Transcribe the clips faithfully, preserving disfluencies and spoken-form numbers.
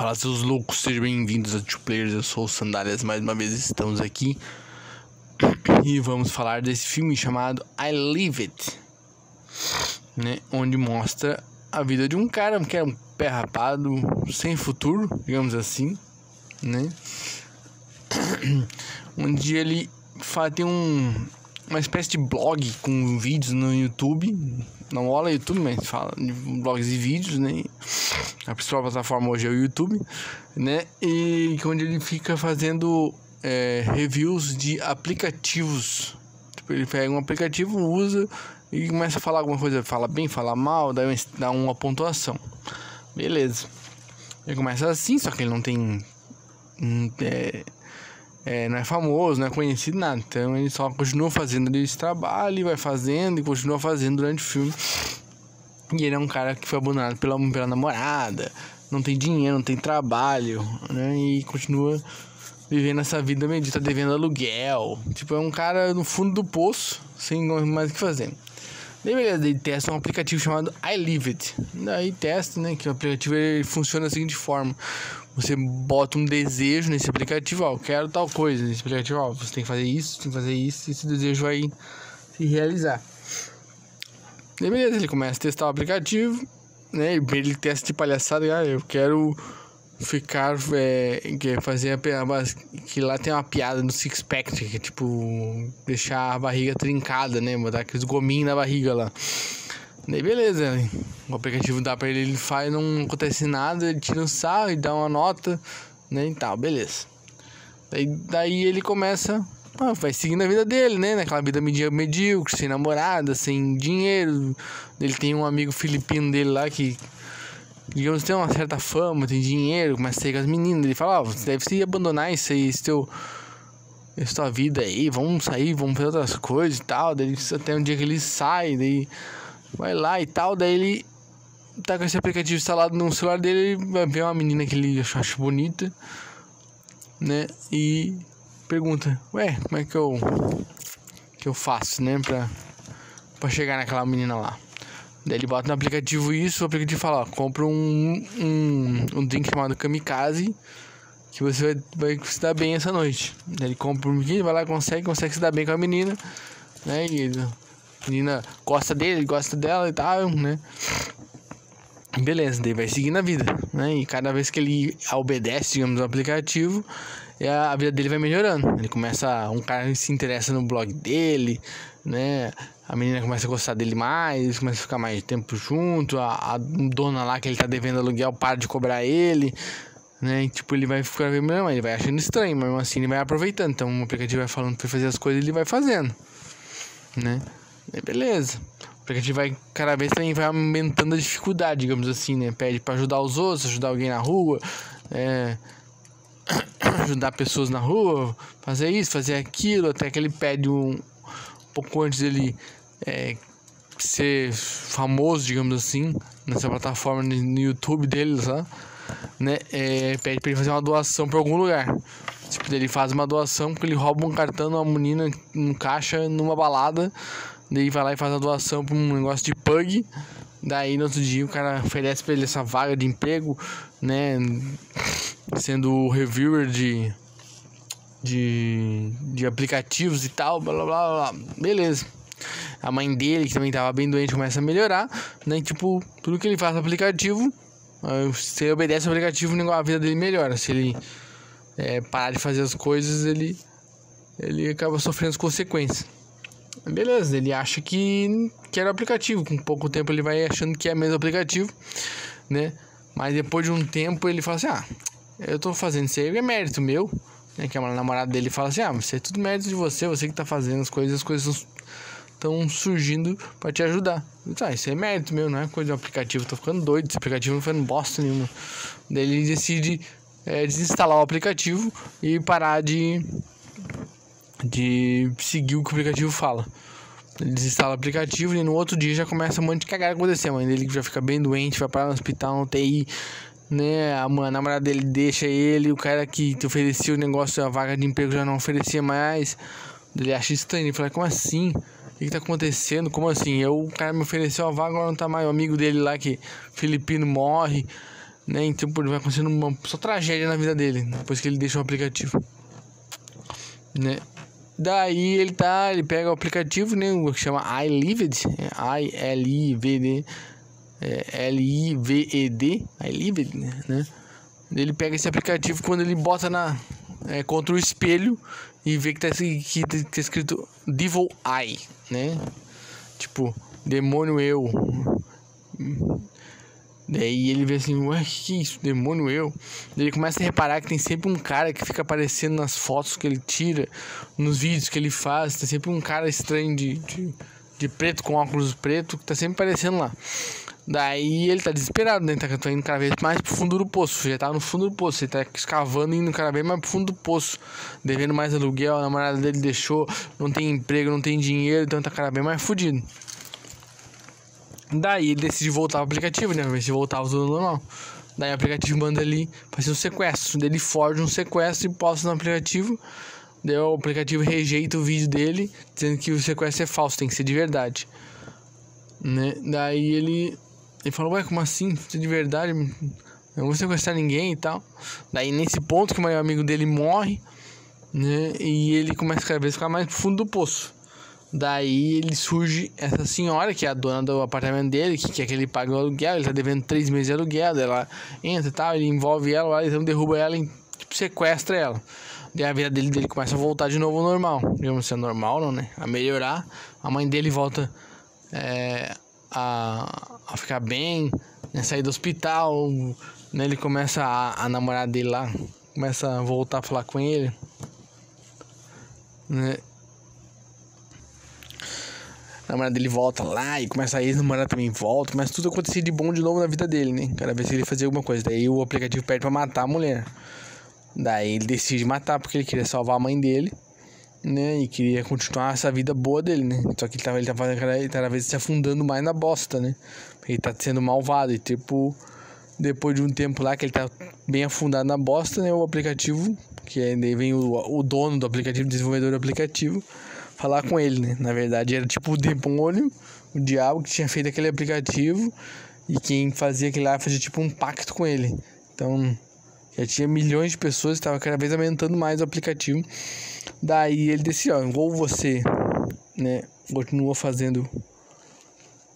Fala, seus loucos, sejam bem-vindos a Twoplayerz, eu sou o Sandalhas, mais uma vez estamos aqui e vamos falar desse filme chamado iLived, né? Onde mostra a vida de um cara que é um pé rapado, sem futuro, digamos assim, né? Onde ele faz, tem um, uma espécie de blog com vídeos no YouTube, não rola YouTube, mas fala de blogs e vídeos, né? A principal plataforma hoje é o YouTube, né? E onde ele fica fazendo é, reviews de aplicativos. Tipo, ele pega um aplicativo, usa e começa a falar alguma coisa. Fala bem, fala mal, dá uma, dá uma pontuação. Beleza. Ele começa assim, só que ele não tem... É, é, não é famoso, não é conhecido, nada. Então ele só continua fazendo esse trabalho, vai fazendo e continua fazendo durante o filme. E ele é um cara que foi abandonado pela, pela namorada, não tem dinheiro, não tem trabalho, né? E continua vivendo essa vida medita, devendo aluguel. Tipo, é um cara no fundo do poço, sem mais o que fazer. Daí, beleza, ele testa um aplicativo chamado iLived. Daí testa, né, que o aplicativo ele funciona da seguinte forma. Você bota um desejo nesse aplicativo, ó, eu quero tal coisa. Nesse aplicativo, ó, você tem que fazer isso, tem que fazer isso, e esse desejo vai se realizar. Daí, beleza, ele começa a testar o aplicativo, né? Ele testa de palhaçada, ah, eu quero ficar, é, fazer a, que lá tem uma piada no six pack, que é tipo, deixar a barriga trincada, né? Botar aqueles gominhos na barriga lá. Daí, beleza, o aplicativo dá pra ele, ele faz, não acontece nada, ele tira um sarro e dá uma nota, né? E tal, beleza. Daí, daí ele começa... Ah, vai seguindo a vida dele, né? Naquela vida medíocre, sem namorada, sem dinheiro. Ele tem um amigo filipino dele lá que, digamos, tem uma certa fama, tem dinheiro, começa a sair com as meninas. Ele fala, ó, oh, você deve se abandonar isso aí, esse teu, essa tua vida aí, vamos sair, vamos fazer outras coisas e tal. Daí até um dia que ele sai, daí vai lá e tal, daí ele tá com esse aplicativo instalado no celular dele, ele vai ver uma menina que ele acha bonita, né? E... pergunta, ué, como é que eu que eu faço, né, pra, pra chegar naquela menina lá. Daí ele bota no aplicativo isso, o aplicativo fala, ó, compra um, um, um drink chamado kamikaze, que você vai, vai se dar bem essa noite. Daí ele compra um drink, vai lá, consegue, consegue se dar bem com a menina, né, e a menina gosta dele, gosta dela e tal, né. Beleza, daí vai seguindo a vida, né, e cada vez que ele obedece, digamos, o aplicativo... E a vida dele vai melhorando. Ele começa... Um cara se interessa no blog dele, né? A menina começa a gostar dele mais, começa a ficar mais tempo junto. A, a dona lá que ele tá devendo aluguel para de cobrar ele, né? E, tipo, ele vai ficar... Não, ele vai achando estranho, mas assim ele vai aproveitando. Então, o aplicativo vai falando pra fazer as coisas, ele vai fazendo, né? E beleza. O aplicativo vai... Cada vez também vai aumentando a dificuldade, digamos assim, né? Pede pra ajudar os outros, ajudar alguém na rua, é... ajudar pessoas na rua, fazer isso, fazer aquilo, até que ele pede um, um pouco antes dele é, ser famoso, digamos assim, nessa plataforma no YouTube dele, sabe? Né? É, pede pra ele fazer uma doação pra algum lugar. Tipo, ele faz uma doação porque ele rouba um cartão de uma menina num caixa, numa balada, daí vai lá e faz a doação pra um negócio de pug. Daí no outro dia o cara oferece pra ele essa vaga de emprego, né? Sendo reviewer de, de, de aplicativos e tal, blá blá blá, blá. Beleza. A mãe dele, que também tava bem doente, começa a melhorar, né? Tipo, tudo que ele faz no aplicativo, se ele obedece ao aplicativo, a vida dele melhora. Se ele é, parar de fazer as coisas, ele, ele acaba sofrendo as consequências. Beleza, ele acha que, que era o aplicativo. Com pouco tempo ele vai achando que é mesmo aplicativo, né? Mas depois de um tempo ele fala assim, ah, eu tô fazendo isso aí, é mérito meu, né? Que a namorada dele fala assim, ah, mas isso é tudo mérito de você, você que tá fazendo as coisas, as coisas estão surgindo pra te ajudar. Tá, ah, isso é mérito meu, não é coisa do aplicativo, tô ficando doido, esse aplicativo não fazendo bosta nenhuma. Daí ele decide é, desinstalar o aplicativo e parar de... de seguir o que o aplicativo fala. Ele desinstala o aplicativo e no outro dia já começa um monte de cagada acontecer. A mãe dele já fica bem doente, vai parar no hospital, no U T I, né? A, mãe, a namorada dele deixa ele, o cara que te oferecia o negócio, a vaga de emprego já não oferecia mais. Ele acha estranho, ele fala, como assim? O que, que tá acontecendo? Como assim? Eu, o cara me ofereceu a vaga, agora não tá mais. O amigo dele lá que filipino morre, né? Então vai acontecendo uma só tragédia na vida dele depois que ele deixa o aplicativo, né? Daí ele tá, ele pega o aplicativo, né, o que chama iLived, I L I V D, L I V E D, iLived, né? Ele pega esse aplicativo, quando ele bota na é, contra o espelho e vê que tá, que tá escrito Devil Eye, né? Tipo, demônio eu. Daí ele vê assim, ué, que isso, demônio eu? Daí ele começa a reparar que tem sempre um cara que fica aparecendo nas fotos que ele tira, nos vídeos que ele faz, tem sempre um cara estranho de, de, de preto, com óculos preto, que tá sempre aparecendo lá. Daí ele tá desesperado, né, tá, tá indo cada vez mais pro fundo do poço, já tá no fundo do poço, ele tá escavando, indo cada vez mais pro fundo do poço, devendo mais aluguel, a namorada dele deixou, não tem emprego, não tem dinheiro, então tá cada vez mais fudido. Daí ele decide voltar pro aplicativo, né, pra ver se voltava tudo normal. Daí o aplicativo manda ele fazer um sequestro. Daí ele forja um sequestro e posta no aplicativo. Daí o aplicativo rejeita o vídeo dele, dizendo que o sequestro é falso, tem que ser de verdade, né? Daí ele, ele fala, ué, como assim? Isso é de verdade? Eu não vou sequestrar ninguém e tal. Daí nesse ponto que o maior amigo dele morre, né, e ele começa cada vez a ficar mais pro fundo do poço. Daí ele surge essa senhora, que é a dona do apartamento dele, que quer que ele pague o aluguel, ele tá devendo três meses de aluguel, daí ela entra e tal, ele envolve ela, então derruba ela e tipo, sequestra ela. Daí a vida dele, dele começa a voltar de novo ao normal, digamos assim, normal não, né? A melhorar, a mãe dele volta é, a, a ficar bem, né? Sair do hospital, né? Ele começa a, a namorar dele lá, começa a voltar a falar com ele, né? A namorada dele volta lá e começa a ex-namorada também volta. Mas tudo acontecia de bom de novo na vida dele, né? Cada vez que ele fazia alguma coisa. Daí o aplicativo pede pra matar a mulher. Daí ele decide matar porque ele queria salvar a mãe dele, né? E queria continuar essa vida boa dele, né? Só que ele tava, ele tava cada vez se afundando mais na bosta, né? Ele tá sendo malvado. E tipo, depois de um tempo lá que ele tá bem afundado na bosta, né? O aplicativo, que é, daí vem o, o dono do aplicativo, desenvolvedor do aplicativo, falar com ele, né? Na verdade era tipo o demônio, o diabo que tinha feito aquele aplicativo, e quem fazia aquilo lá fazia tipo um pacto com ele. Então já tinha milhões de pessoas, estava cada vez aumentando mais o aplicativo. Daí ele decidiu, ó, ou você, né, continua fazendo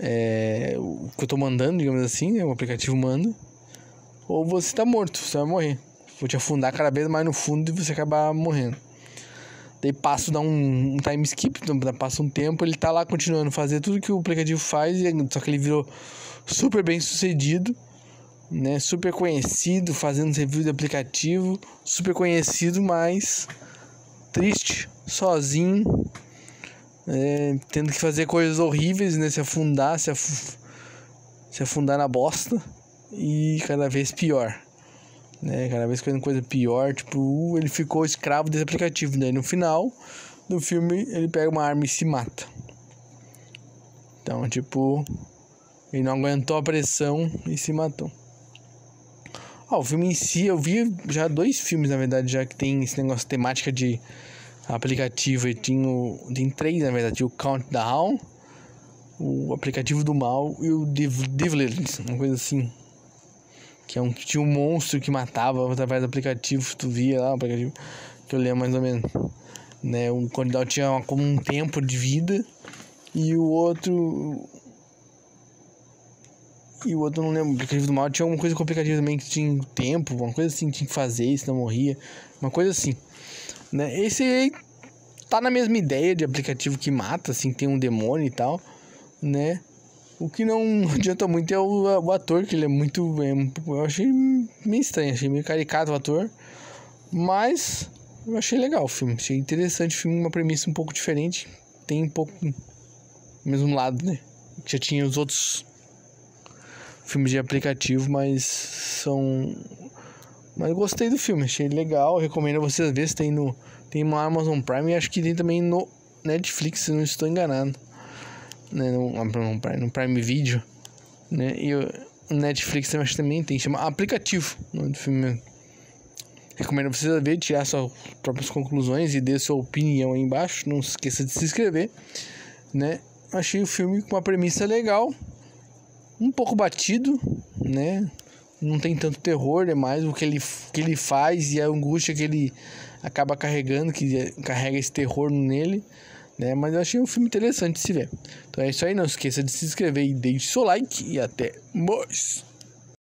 é, o que eu tô mandando, digamos assim, né, o aplicativo manda, ou você tá morto, você vai morrer, vou te afundar cada vez mais no fundo e você acabar morrendo. Daí passa, dá um, um time skip, passa um tempo, ele tá lá continuando a fazer tudo que o aplicativo faz, só que ele virou super bem sucedido, né? Super conhecido, fazendo review de aplicativo, super conhecido, mas triste, sozinho, é, tendo que fazer coisas horríveis, né? Se afundar, se, af... se afundar na bosta, e cada vez pior. Né, cada vez fazendo coisa pior, tipo, ele ficou escravo desse aplicativo. Daí no final do filme ele pega uma arma e se mata. Então, tipo, ele não aguentou a pressão e se matou. Ah, o filme em si, eu vi já dois filmes, na verdade, já que tem esse negócio de temática de aplicativo. E tinha o, tem três, na verdade, o Countdown, o Aplicativo do Mal e o Twoplayerz, uma coisa assim. Que é um, tinha um monstro que matava através do aplicativo, tu via lá o aplicativo, que eu lembro mais ou menos, né? O Countdown tinha uma, como um tempo de vida, e o outro... E o outro, não lembro, o Aplicativo do Mal tinha alguma coisa com o aplicativo também, que tinha tempo, uma coisa assim, tinha que fazer, senão morria, uma coisa assim, né? Esse aí tá na mesma ideia de aplicativo que mata, assim, tem um demônio e tal, né? O que não adianta muito é o, o ator, que ele é muito... É, eu achei meio estranho, achei meio caricato o ator. Mas eu achei legal o filme, achei interessante o filme, uma premissa um pouco diferente. Tem um pouco o mesmo lado, né? Que já tinha os outros filmes de aplicativo, mas são... Mas eu gostei do filme, achei legal, recomendo a vocês verem, se tem no... Tem no Amazon Prime e acho que tem também no Netflix, se não estou enganado. Né, no, no, no Prime Video, né? E o Netflix também, também tem, chama Aplicativo, o nome do filme mesmo. Recomendo vocês verem, tirar suas próprias conclusões e dê sua opinião aí embaixo. Não se esqueça de se inscrever, né? Achei o filme com uma premissa legal, um pouco batido, né? não tem tanto terror, é mais o que ele, que ele faz e a angústia que ele acaba carregando, que carrega esse terror nele, né? Mas eu achei um filme interessante de se ver. Então é isso aí, não esqueça de se inscrever e deixe seu like e até mais!